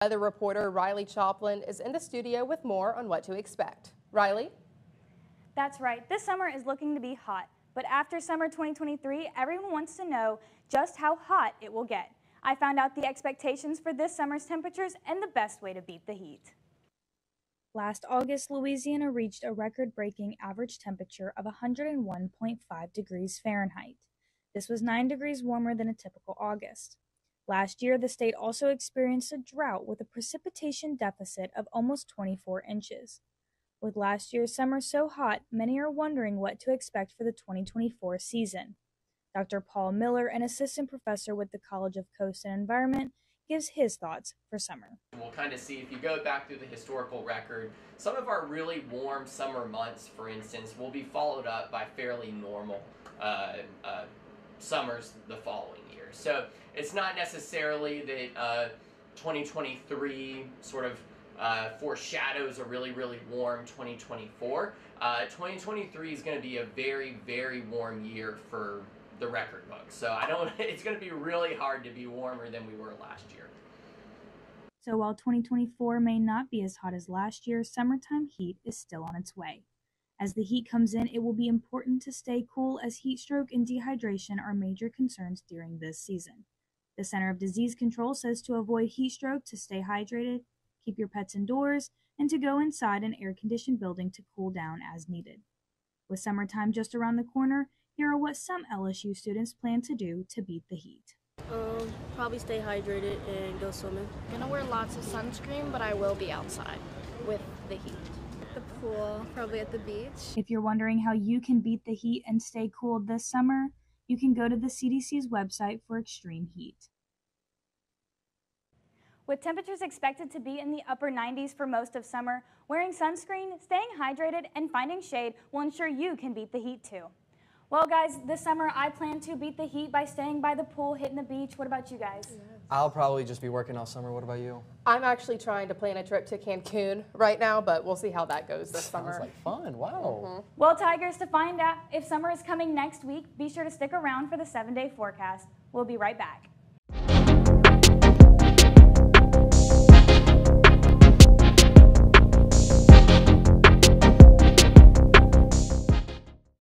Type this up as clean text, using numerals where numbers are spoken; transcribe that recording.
Weather reporter Riley Choplin is in the studio with more on what to expect. Riley? That's right. This summer is looking to be hot, but after summer 2023, everyone wants to know just how hot it will get. I found out the expectations for this summer's temperatures and the best way to beat the heat. Last August, Louisiana reached a record-breaking average temperature of 101.5 degrees Fahrenheit. This was 9 degrees warmer than a typical August. Last year, the state also experienced a drought with a precipitation deficit of almost 24 inches. With last year's summer so hot, many are wondering what to expect for the 2024 season. Dr. Paul Miller, an assistant professor with the College of Coast and Environment, gives his thoughts for summer. We'll kind of see, if you go back through the historical record, some of our really warm summer months, for instance, will be followed up by fairly normal summers the following year. So it's not necessarily that 2023 sort of foreshadows a really warm 2024. 2023 is going to be a very warm year for the record book. So it's going to be really hard to be warmer than we were last year. So while 2024 may not be as hot as last year, summertime heat is still on its way. As the heat comes in, it will be important to stay cool, as heat stroke and dehydration are major concerns during this season. The Center of Disease Control says to avoid heat stroke, to stay hydrated, keep your pets indoors, and to go inside an air-conditioned building to cool down as needed. With summertime just around the corner, here are what some LSU students plan to do to beat the heat. Probably stay hydrated and go swimming. I'm gonna wear lots of sunscreen, but I will be outside with the heat. The pool, probably at the beach. If you're wondering how you can beat the heat and stay cool this summer, you can go to the CDC's website for extreme heat. With temperatures expected to be in the upper 90s for most of summer, wearing sunscreen, staying hydrated, and finding shade will ensure you can beat the heat too. Well, guys, this summer I plan to beat the heat by staying by the pool, hitting the beach. What about you guys? I'll probably just be working all summer. What about you? I'm actually trying to plan a trip to Cancun right now, but we'll see how that goes this summer. Sounds like fun. Wow. Mm-hmm. Well, Tigers, to find out if summer is coming next week, be sure to stick around for the 7-day forecast. We'll be right back.